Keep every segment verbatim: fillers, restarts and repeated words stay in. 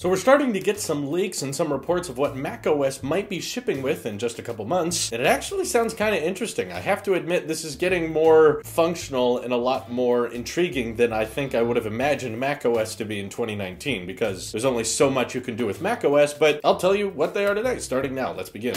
So we're starting to get some leaks and some reports of what macOS might be shipping with in just a couple months, and it actually sounds kind of interesting. I have to admit, this is getting more functional and a lot more intriguing than I think I would have imagined macOS to be in twenty nineteen, because there's only so much you can do with macOS, but I'll tell you what they are today, starting now. Let's begin.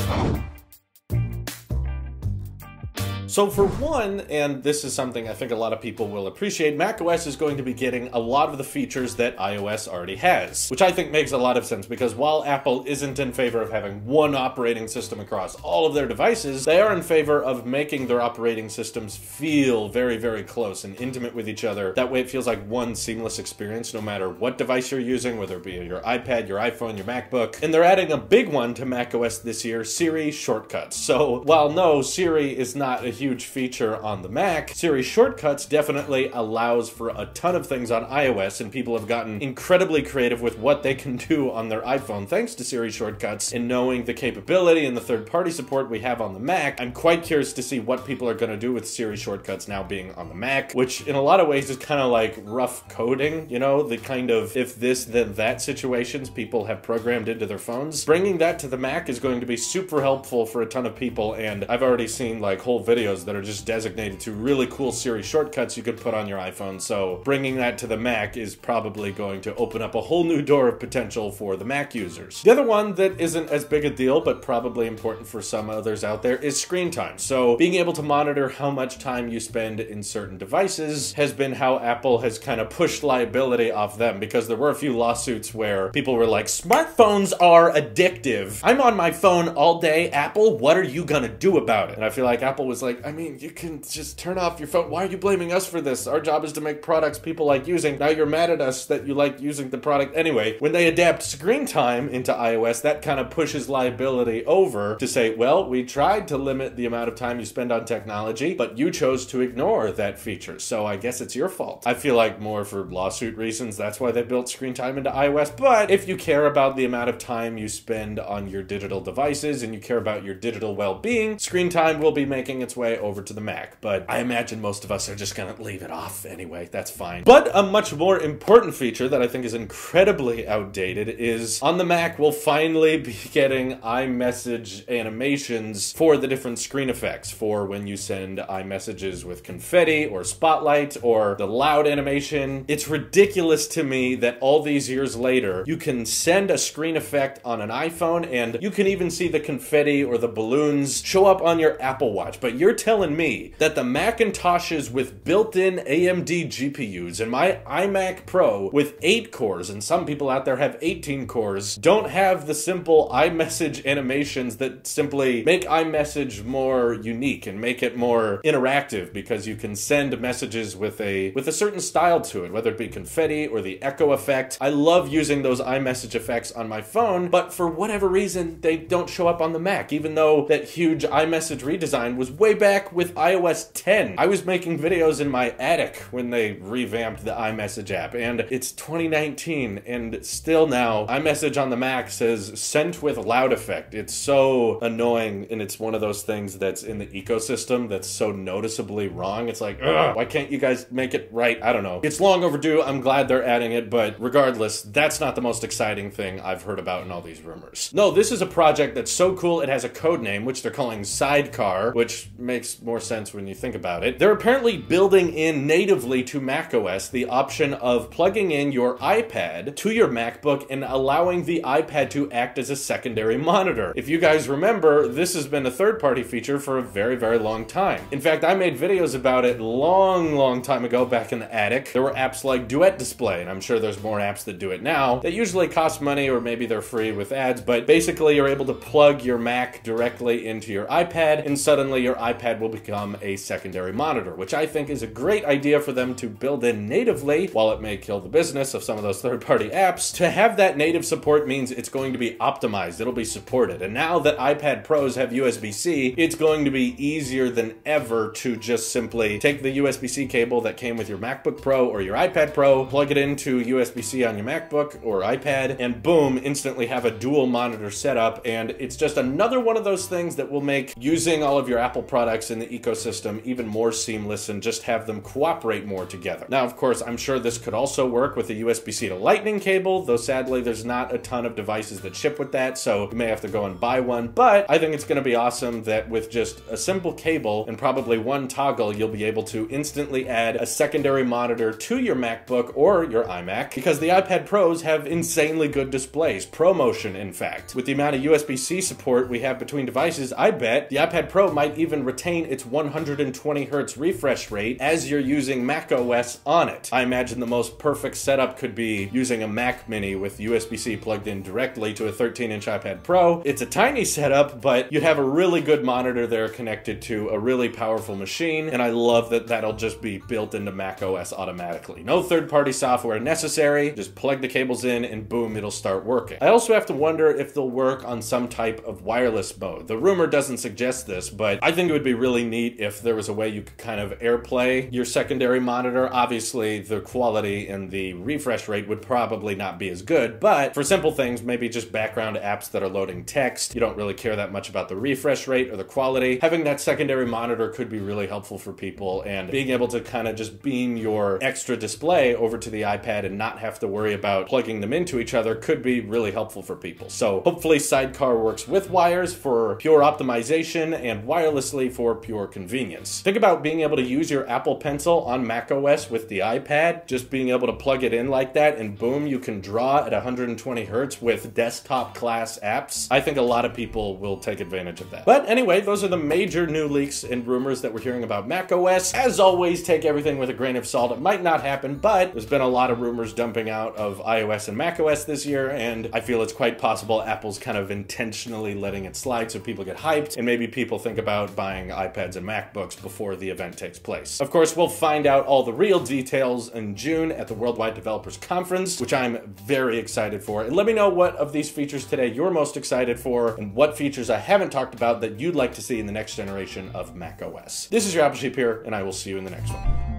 So for one, and this is something I think a lot of people will appreciate, macOS is going to be getting a lot of the features that iOS already has, which I think makes a lot of sense because while Apple isn't in favor of having one operating system across all of their devices, they are in favor of making their operating systems feel very, very close and intimate with each other. That way it feels like one seamless experience no matter what device you're using, whether it be your iPad, your iPhone, your MacBook. And they're adding a big one to macOS this year, Siri Shortcuts. So while no, Siri is not a huge huge feature on the Mac, Siri Shortcuts definitely allows for a ton of things on iOS, and people have gotten incredibly creative with what they can do on their iPhone thanks to Siri Shortcuts, and knowing the capability and the third-party support we have on the Mac, I'm quite curious to see what people are going to do with Siri Shortcuts now being on the Mac, which in a lot of ways is kind of like rough coding, you know, the kind of if this then that situations people have programmed into their phones. Bringing that to the Mac is going to be super helpful for a ton of people, and I've already seen like whole videos that are just designated to really cool Siri shortcuts you could put on your iPhone, so bringing that to the Mac is probably going to open up a whole new door of potential for the Mac users. The other one that isn't as big a deal, but probably important for some others out there, is screen time. So being able to monitor how much time you spend in certain devices has been how Apple has kind of pushed liability off them, because there were a few lawsuits where people were like, smartphones are addictive. I'm on my phone all day, Apple, what are you gonna do about it? And I feel like Apple was like, I mean, you can just turn off your phone. Why are you blaming us for this? Our job is to make products people like using. Now you're mad at us that you like using the product. Anyway, when they adapt screen time into iOS, that kind of pushes liability over to say, well, we tried to limit the amount of time you spend on technology, but you chose to ignore that feature. So I guess it's your fault. I feel like more for lawsuit reasons, that's why they built screen time into iOS. But if you care about the amount of time you spend on your digital devices and you care about your digital well-being, screen time will be making its way over to the Mac, but I imagine most of us are just gonna leave it off anyway. That's fine. But a much more important feature that I think is incredibly outdated is on the Mac we'll finally be getting iMessage animations for the different screen effects, for when you send iMessages with confetti or spotlight or the loud animation. It's ridiculous to me that all these years later you can send a screen effect on an iPhone and you can even see the confetti or the balloons show up on your Apple Watch, but you're telling me that the Macintoshes with built-in A M D G P Us and my iMac Pro with eight cores, and some people out there have eighteen cores, don't have the simple iMessage animations that simply make iMessage more unique and make it more interactive, because you can send messages with a with a certain style to it, whether it be confetti or the echo effect. I love using those iMessage effects on my phone, but for whatever reason they don't show up on the Mac, even though that huge iMessage redesign was way back with iOS ten. I was making videos in my attic when they revamped the iMessage app, and it's twenty nineteen, and still now iMessage on the Mac says sent with loud effect. It's so annoying, and it's one of those things that's in the ecosystem that's so noticeably wrong. It's like, ugh, why can't you guys make it right? I don't know. It's long overdue. I'm glad they're adding it, but regardless, that's not the most exciting thing I've heard about in all these rumors. No, this is a project that's so cool it has a code name, which they're calling Sidecar, which makes more sense when you think about it. They're apparently building in natively to macOS the option of plugging in your iPad to your MacBook and allowing the iPad to act as a secondary monitor. If you guys remember, this has been a third-party feature for a very, very long time. In fact, I made videos about it long, long time ago back in the attic. There were apps like Duet Display, and I'm sure there's more apps that do it now. They usually cost money, or maybe they're free with ads, but basically you're able to plug your Mac directly into your iPad, and suddenly your iPad will become a secondary monitor, which I think is a great idea for them to build in natively. While it may kill the business of some of those third-party apps, to have that native support means it's going to be optimized, it'll be supported. And now that iPad Pros have U S B C, it's going to be easier than ever to just simply take the U S B C cable that came with your MacBook Pro or your iPad Pro, plug it into U S B C on your MacBook or iPad, and boom, instantly have a dual monitor setup. And it's just another one of those things that will make using all of your Apple products products in the ecosystem even more seamless and just have them cooperate more together. Now, of course, I'm sure this could also work with a U S B C to Lightning cable, though sadly there's not a ton of devices that ship with that, so you may have to go and buy one, but I think it's going to be awesome that with just a simple cable and probably one toggle, you'll be able to instantly add a secondary monitor to your MacBook or your iMac, because the iPad Pros have insanely good displays, ProMotion in fact. With the amount of U S B C support we have between devices, I bet the iPad Pro might even retain its one hundred twenty hertz refresh rate as you're using macOS on it. I imagine the most perfect setup could be using a Mac Mini with U S B C plugged in directly to a thirteen inch iPad Pro. It's a tiny setup, but you'd have a really good monitor there connected to a really powerful machine, and I love that that'll just be built into macOS automatically. No third-party software necessary, just plug the cables in and boom, it'll start working. I also have to wonder if they'll work on some type of wireless mode. The rumor doesn't suggest this, but I think it would be really neat if there was a way you could kind of AirPlay your secondary monitor. Obviously, the quality and the refresh rate would probably not be as good, but for simple things, maybe just background apps that are loading text, you don't really care that much about the refresh rate or the quality. Having that secondary monitor could be really helpful for people, and being able to kind of just beam your extra display over to the iPad and not have to worry about plugging them into each other could be really helpful for people. So hopefully Sidecar works with wires for pure optimization and wirelessly for pure convenience. Think about being able to use your Apple Pencil on macOS with the iPad, just being able to plug it in like that and boom, you can draw at one hundred twenty hertz with desktop class apps. I think a lot of people will take advantage of that. But anyway, those are the major new leaks and rumors that we're hearing about macOS. As always, take everything with a grain of salt. It might not happen, but there's been a lot of rumors dumping out of iOS and macOS this year, and I feel it's quite possible Apple's kind of intentionally letting it slide so people get hyped, and maybe people think about buying iPads and MacBooks before the event takes place. Of course, we'll find out all the real details in June at the Worldwide Developers Conference, which I'm very excited for. And let me know what of these features today you're most excited for, and what features I haven't talked about that you'd like to see in the next generation of macOS. This is your Apple Sheep here, and I will see you in the next one.